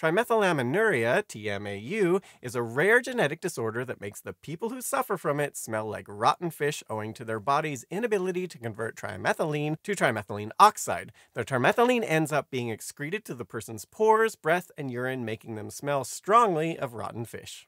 Trimethylaminuria, TMAU, is a rare genetic disorder that makes the people who suffer from it smell like rotten fish owing to their body's inability to convert trimethylene to trimethylamine oxide. The trimethylene ends up being excreted to the person's pores, breath, and urine, making them smell strongly of rotten fish.